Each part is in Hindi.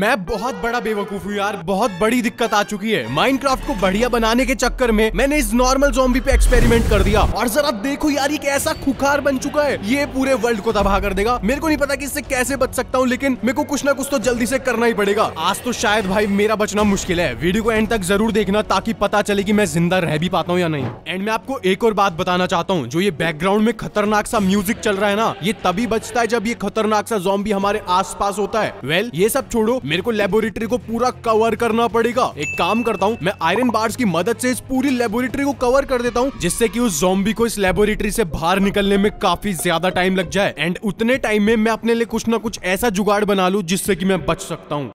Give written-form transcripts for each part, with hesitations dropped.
मैं बहुत बड़ा बेवकूफ हूँ यार, बहुत बड़ी दिक्कत आ चुकी है। माइनक्राफ्ट को बढ़िया बनाने के चक्कर में मैंने इस नॉर्मल ज़ॉम्बी पे एक्सपेरिमेंट कर दिया और जरा देखो यार, ये कैसा खुखार बन चुका है। ये पूरे वर्ल्ड को तबाह कर देगा। मेरे को नहीं पता कि इससे कैसे बच सकता हूँ, लेकिन मेरे को कुछ ना कुछ तो जल्दी से करना ही पड़ेगा। आज तो शायद भाई मेरा बचना मुश्किल है। वीडियो को एंड तक जरूर देखना ताकि पता चले कि मैं जिंदा रह भी पाता हूँ या नहीं। एंड मैं आपको एक और बात बताना चाहता हूँ, जो ये बैकग्राउंड में खतरनाक सा म्यूजिक चल रहा है ना, ये तभी बचता है जब ये खतरनाक सा ज़ॉम्बी हमारे आस पास होता है। वेल ये सब छोड़ो, मेरे को लेबोरेटरी को पूरा कवर करना पड़ेगा। एक काम करता हूँ, मैं आयरन बार्स की मदद से इस पूरी लेबोरेटरी को कवर कर देता हूँ, जिससे कि उस ज़ॉम्बी को इस लेबोरेटरी से बाहर निकलने में काफी ज्यादा टाइम लग जाए। एंड उतने टाइम में मैं अपने लिए कुछ ना कुछ ऐसा जुगाड़ बना लूँ जिससे कि मैं बच सकता हूँ।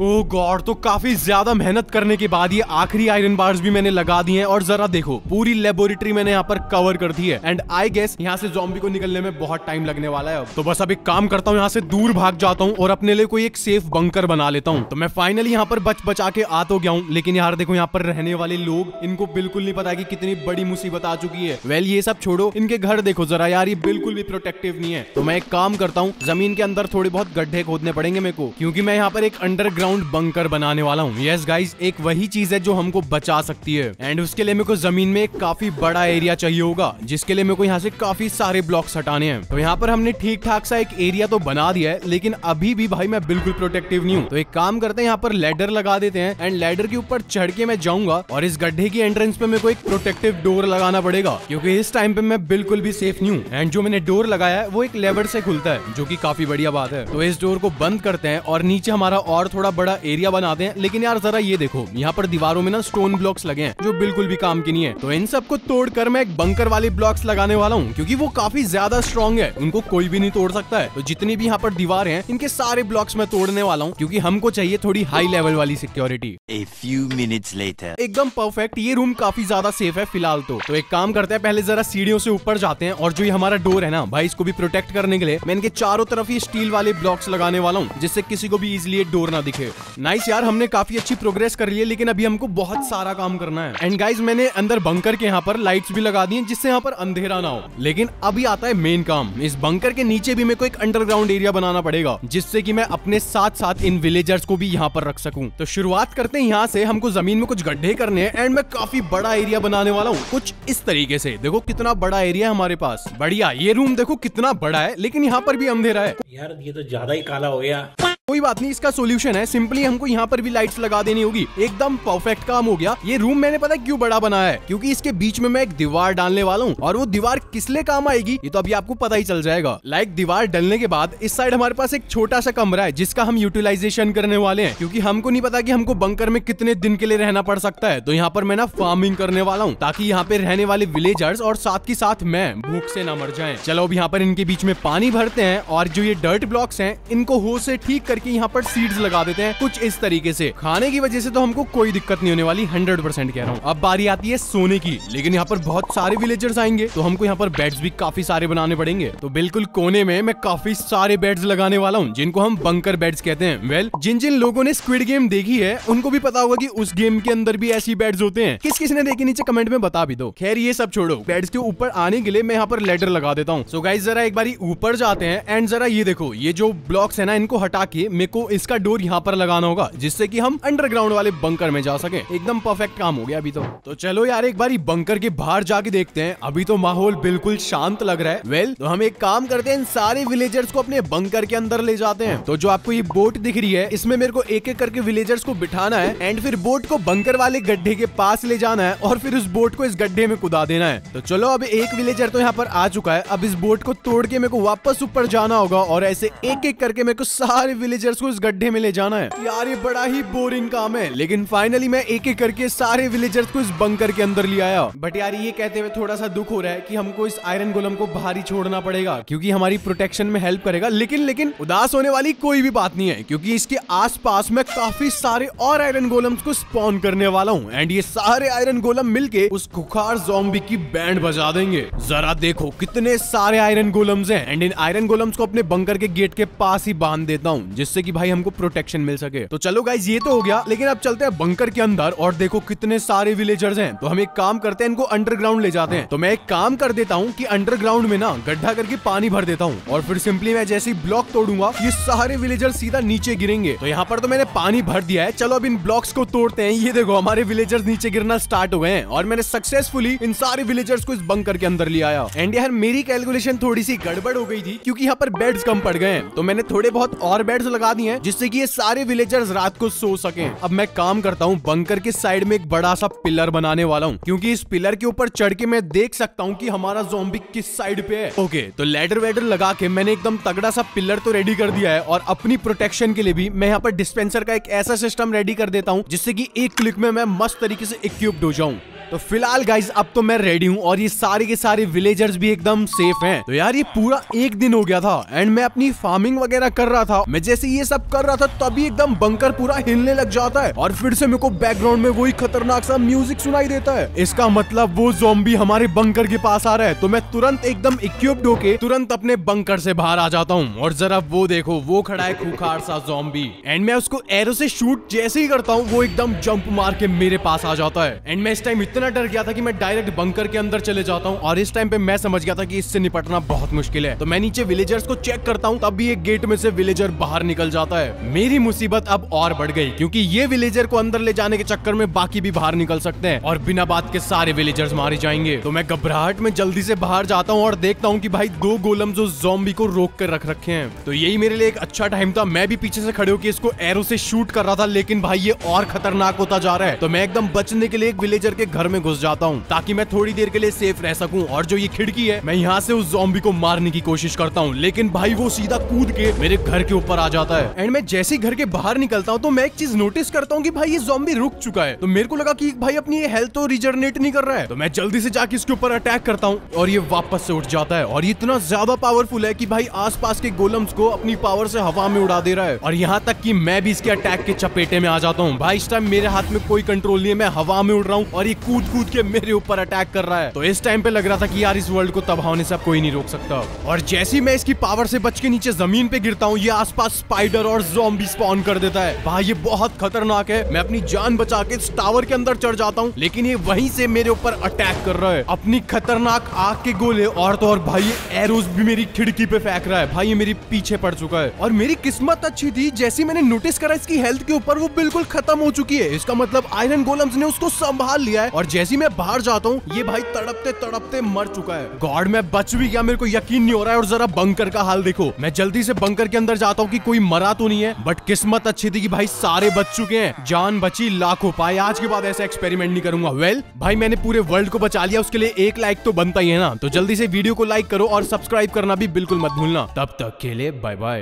ओह गॉड, तो काफी ज्यादा मेहनत करने के बाद ये आखिरी आयरन बार्स भी मैंने लगा दिए हैं और जरा देखो पूरी लेबोरेटरी मैंने यहाँ पर कवर कर दी है। एंड आई गेस यहाँ से ज़ॉम्बी को निकलने में बहुत टाइम लगने वाला है। तो बस अब एक काम करता हूँ, यहाँ से दूर भाग जाता हूँ और अपने लिए कोई एक सेफ बंकर बना लेता हूँ। तो मैं फाइनली यहाँ पर बच बचा के आ तो गया हूँ, लेकिन यार देखो यहाँ पर रहने वाले लोग, इनको बिल्कुल नहीं पता कि कितनी बड़ी मुसीबत आ चुकी है। वेल ये सब छोड़ो, इनके घर देखो जरा यार, ये बिल्कुल भी प्रोटेक्टिव नहीं है। तो मैं एक काम करता हूँ, जमीन के अंदर थोड़े बहुत गड्ढे खोदने पड़ेंगे मेरे को, क्योंकि मैं यहाँ पर एक अंडरग्राउंड बंकर बनाने वाला हूँ। यस गाइस, एक वही चीज है जो हमको बचा सकती है। एंड उसके लिए मेरे को जमीन में एक काफी बड़ा एरिया चाहिए होगा, जिसके लिए मेरे को यहाँ से काफी सारे ब्लॉक्स हटाने हैं। तो यहाँ पर हमने ठीक ठाक सा एक एरिया तो बना दिया है, लेकिन अभी भी भाई मैं बिल्कुल प्रोटेक्टिव नहीं हूँ। तो एक काम करते हैं, यहाँ पर लैडर लगा देते हैं एंड लैडर के ऊपर चढ़ के मैं जाऊंगा और इस गड्ढे की एंट्रेंस पे मेरे को एक प्रोटेक्टिव डोर लगाना पड़ेगा, क्योंकि इस टाइम पे मैं बिल्कुल भी सेफ नहीं हूँ। एंड जो मैंने डोर लगाया है वो एक लेवर से खुलता है, जो की काफी बढ़िया बात है। तो इस डोर को बंद करते हैं और नीचे हमारा और थोड़ा बड़ा एरिया बनाते हैं। लेकिन यार जरा ये देखो, यहाँ पर दीवारों में ना स्टोन ब्लॉक्स लगे हैं जो बिल्कुल भी काम की नहीं है। तो इन सबको तोड़कर मैं एक बंकर वाले ब्लॉक्स लगाने वाला हूँ, क्योंकि वो काफी ज्यादा स्ट्रॉन्ग है, उनको कोई भी नहीं तोड़ सकता है। तो जितनी भी यहाँ पर दीवार हैं, इनके सारे ब्लॉक्स मैं तोड़ने वाला हूँ, क्योंकि हमको चाहिए थोड़ी हाई लेवल वाली security. A few minutes later. एकदम परफेक्ट, ये रूम काफी ज्यादा सेफ है फिलहाल। तो एक काम करते हैं, पहले जरा सीढ़ियों से ऊपर जाते हैं और जो ये हमारा डोर है ना भाई, इसको भी प्रोटेक्ट करने के लिए मैं इनके चारों तरफ ही स्टील वाले ब्लॉक्स लगाने वाला हूँ, जिससे किसी को भी इजिली डोर ना दिखे। नाइस यार, हमने काफी अच्छी प्रोग्रेस कर ली है, लेकिन अभी हमको बहुत सारा काम करना है। एंड गाइस मैंने अंदर बंकर के यहाँ पर लाइट्स भी लगा दी हैं, जिससे यहाँ पर अंधेरा ना हो। लेकिन अभी आता है मेन काम, इस बंकर के नीचे भी मेरे को एक अंडरग्राउंड एरिया बनाना पड़ेगा, जिससे कि मैं अपने साथ साथ इन विलेजर्स को भी यहाँ पर रख सकूँ। तो शुरुआत करते हैं यहाँ से, हमको जमीन में कुछ गड्ढे करने हैं एंड मैं काफी बड़ा एरिया बनाने वाला हूँ, कुछ इस तरीके से। देखो कितना बड़ा एरिया है हमारे पास, बढ़िया। ये रूम देखो कितना बड़ा है, लेकिन यहाँ पर भी अंधेरा है यार, ये तो ज्यादा ही काला हो गया। कोई बात नहीं, इसका सॉल्यूशन है, सिंपली हमको यहाँ पर भी लाइट्स लगा देनी होगी। एकदम परफेक्ट काम हो गया। ये रूम मैंने पता क्यों बड़ा बनाया है, क्योंकि इसके बीच में मैं एक दीवार डालने वाला हूँ, और वो दीवार किस लिए काम आएगी ये तो अभी आपको पता ही चल जाएगा। लाइक दीवार डलने के बाद इस साइड हमारे पास एक छोटा सा कमरा है, जिसका हम यूटिलाइजेशन करने वाले हैं, क्योंकि हमको नहीं पता कि हमको बंकर में कितने दिन के लिए रहना पड़ सकता है। तो यहाँ पर मैं ना फार्मिंग करने वाला हूँ, ताकि यहाँ पे रहने वाले विलेजर्स और साथ ही साथ मैं भूख से ना मर जाए। चलो अब यहाँ पर इनके बीच में पानी भरते हैं और जो ये डर्ट ब्लॉक्स है इनको हो से ठीक कि यहाँ पर सीड्स लगा देते हैं, कुछ इस तरीके से। खाने की वजह से तो हमको कोई दिक्कत नहीं होने वाली, 100% कह रहा हूँ। अब बारी आती है सोने की, लेकिन यहाँ पर बहुत सारे विलेजर्स आएंगे, तो हमको यहाँ पर बेड्स भी काफी सारे बनाने पड़ेंगे। तो बिल्कुल कोने में मैं काफी सारे बेड्स लगाने वाला हूँ, जिनको हम बंकर बेड्स कहते हैं। वेल जिन जिन लोगों ने स्क्विड गेम देखी है उनको भी पता होगा कि उस गेम के अंदर भी ऐसी बेड्स होते हैं। किस किसने देखी नीचे कमेंट में बता भी दो। खैर ये सब छोड़ो, बेड्स के ऊपर आने के लिए मैं यहाँ पर लैडर लगा देता हूँ। सो गाइस जरा एक बारी ऊपर जाते हैं एंड जरा ये देखो, ये जो ब्लॉक्स है ना इनको हटा के मेरे को इसका डोर यहाँ पर लगाना होगा, जिससे कि हम अंडरग्राउंड वाले बंकर में जा सके। एकदम परफेक्ट काम हो गया अभी तो चलो यार एक बार बंकर के बाहर जाके देखते हैं। अभी तो माहौल बिल्कुल शांत लग रहा है। वेल तो हम एक काम करते हैं, इन सारे विलेजर्स को अपने बंकर के अंदर ले जाते हैं। तो जो आपको ये बोट दिख रही है, इसमें मेरे को एक एक करके विलेजर्स को बिठाना है एंड फिर बोट को बंकर वाले गड्ढे के पास ले जाना है और फिर उस बोट को इस गड्ढे में कुदा देना है। तो चलो अब एक विलेजर तो यहाँ पर आ चुका है। अब इस बोट को तोड़ के मेरे को वापस ऊपर जाना होगा और ऐसे एक एक करके मेरे को सारे विलेजर्स को इस गड्ढे में ले जाना है। यार ये बड़ा ही बोरिंग काम है, लेकिन फाइनली मैं एक एक करके सारे विलेजर्स को इस बंकर के अंदर ले आया। बट यार ये कहते हुए थोड़ा सा दुख हो रहा है कि हमको इस आयरन गोलम को बाहर ही छोड़ना पड़ेगा, क्योंकि हमारी प्रोटेक्शन में हेल्प करेगा। लेकिन उदास होने वाली कोई भी बात नहीं है, क्योंकि इसके आसपास मैं काफी सारे और आयरन गोलम्स को स्पॉन करने वाला हूँ एंड ये सारे आयरन गोलम मिलके उस खुखार ज़ॉम्बी की बैंड बजा देंगे। जरा देखो कितने सारे आयरन गोलम्स हैं एंड इन आयरन गोलम्स को अपने बंकर के गेट के पास ही बांध देता हूँ, जिससे कि भाई हमको प्रोटेक्शन मिल सके। तो चलो गाइज ये तो हो गया, लेकिन अब चलते हैं बंकर के अंदर और देखो कितने सारे विलेजर्स हैं। तो हम एक काम करते हैं, इनको अंडरग्राउंड ले जाते हैं। तो मैं एक काम कर देता हूँ कि अंडरग्राउंड में ना गड्ढा करके पानी भर देता हूँ और फिर सिंपली मैं जैसे ही ब्लॉक तोड़ूंगा ये सारे विलेजर सीधा नीचे गिरेंगे। तो यहाँ पर तो मैंने पानी भर दिया है, चलो अब इन ब्लॉक्स को तोड़ते हैं। ये देखो हमारे विलेजर्स नीचे गिरना स्टार्ट हो गए हैं और मैंने सक्सेसफुली इन सारे विलेजर्स को इस बंकर के अंदर ले आया। एंड यार मेरी कैलकुलेशन थोड़ी सी गड़बड़ हो गई थी क्योंकि यहाँ पर बेड्स कम पड़ गए हैं, तो मैंने थोड़े बहुत और बेड्स लगा दिए हैं जिससे कि ये सारे विलेजर्स रात को सो सकें। अब मैं काम करता हूँ, बंकर के साइड में एक बड़ा सा पिलर बनाने वाला हूँ क्योंकि इस पिलर के ऊपर चढ़ के मैं देख सकता हूँ कि हमारा ज़ॉम्बी किस साइड पे है। ओके तो लैडर वेडर लगा के मैंने एकदम तगड़ा सा पिलर तो रेडी कर दिया है और अपनी प्रोटेक्शन के लिए भी मैं यहाँ पर डिस्पेंसर का एक ऐसा सिस्टम रेडी कर देता हूँ जिससे कि एक क्लिक में मैं मस्त तरीके से इक्विप्ड हो जाऊँ। तो फिलहाल गाइज अब तो मैं रेडी हूँ और ये सारे के सारे विलेजर्स भी एकदम सेफ हैं। तो यार ये पूरा एक दिन हो गया था एंड मैं अपनी फार्मिंग वगैरह कर रहा था। मैं जैसे ये सब कर रहा था तभी एकदम बंकर पूरा हिलने लग जाता है और फिर से मेरे को बैकग्राउंड में वही खतरनाक सा म्यूजिक सुनाई देता है। इसका मतलब वो ज़ॉम्बी हमारे बंकर के पास आ रहा है। तो मैं तुरंत एकदम इक्विप्ड होके तुरंत अपने बंकर से बाहर आ जाता हूँ और जरा वो देखो वो खड़ा है खूंखार सा ज़ॉम्बी। एंड मैं उसको एरो से शूट जैसे ही करता हूँ वो एकदम जंप मार के मेरे पास आ जाता है। एंड मैं इस टाइम इतना डर गया था कि मैं डायरेक्ट बंकर के अंदर चले जाता हूँ और इस टाइम पे मैं समझ गया था कि इससे निपटना बहुत मुश्किल है। तो मैं नीचे विलेजर्स को चेक करता हूँ, तभी एक गेट में से विलेजर बाहर निकल जाता है। मेरी मुसीबत अब और बढ़ गई क्योंकि ये विलेजर को अंदर ले जाने के चक्कर में बाकी भी बाहर निकल सकते हैं और बिना बात के सारे विलेजर्स मारे जाएंगे। तो मैं घबराहट में जल्दी से बाहर जाता हूँ और देखता हूँ कि भाई दो गोलम जो ज़ॉम्बी को रोक कर रख रखे हैं। तो यही मेरे लिए एक अच्छा टाइम था। मैं भी पीछे से खड़े होकर इसको एरो से शूट कर रहा था, लेकिन भाई ये और खतरनाक होता जा रहा है। तो मैं एकदम बचने के लिए एक विलेजर के घर में घुस जाता हूँ ताकि मैं थोड़ी देर के लिए सेफ रह सकूं और जो ये खिड़की है मैं यहाँ से उस ज़ॉम्बी को मारने की कोशिश करता हूँ, लेकिन भाई वो सीधा कूद के मेरे घर के ऊपर आ जाता है। एंड मैं जैसे ही घर के बाहर निकलता हूँ तो मैं एक चीज नोटिस करता हूँ कि भाई ये ज़ॉम्बी रुक चुका है। तो मेरे को लगा कि भाई अपनी ये हेल्थ तो रिजनरेट नहीं कर रहा है। तो मैं जल्दी से जाके इसके ऊपर अटैक करता हूँ और ये वापस से उठ जाता है और ये इतना ज्यादा पावरफुल है कि भाई आसपास के गोलम्स को अपनी पावर से हवा में उड़ा दे रहा है और यहाँ तक कि मैं भी इसके अटैक के चपेटे में आ जाता हूँ। भाई इस टाइम मेरे हाथ में कोई कंट्रोल नहीं है, मैं हवा में उड़ रहा हूँ और कूद के मेरे ऊपर अटैक कर रहा है। तो इस टाइम पे लग रहा था कि यार इस वर्ल्ड को तबाह होने से अब कोई नहीं रोक सकता। और जैसे ही मैं इसकी पावर से बच के नीचे जमीन पे गिरता हूँ, ये आसपास स्पाइडर और ज़ॉम्बी स्पॉन कर देता है। भाई ये बहुत खतरनाक है। मैं अपनी जान बचा के इस टावर के अंदर चढ़ जाता हूँ, लेकिन ये वहीं से मेरे ऊपर अटैक कर रहा है अपनी खतरनाक आग के गोले और तो और भाई ये एरोज भी मेरी खिड़की पे फेंक रहा है। भाई ये मेरे पीछे पड़ चुका है और मेरी किस्मत अच्छी थी, जैसे मैंने नोटिस करा इसकी हेल्थ के ऊपर वो बिल्कुल खत्म हो चुकी है। इसका मतलब आयरन गोलम्स ने उसको संभाल लिया है। और जैसी मैं बाहर जाता हूँ ये भाई तड़पते तड़पते मर चुका है। गॉड मैं बच भी गया, मेरे को यकीन नहीं हो रहा है। और जरा बंकर का हाल देखो। मैं जल्दी से बंकर के अंदर जाता हूँ कि कोई मरा तो नहीं है, बट किस्मत अच्छी थी कि भाई सारे बच चुके हैं। जान बची लाखों पाए। आज के बाद ऐसा एक्सपेरिमेंट नहीं करूंगा। वेल भाई मैंने पूरे वर्ल्ड को बचा लिया, उसके लिए एक लाइक तो बनता ही है ना। तो जल्दी से वीडियो को लाइक करो और सब्सक्राइब करना भी बिल्कुल मत भूलना। तब तक के लिए बाय बाय।